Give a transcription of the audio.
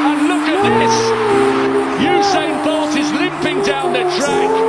And look at this. Usain Bolt is limping down the track.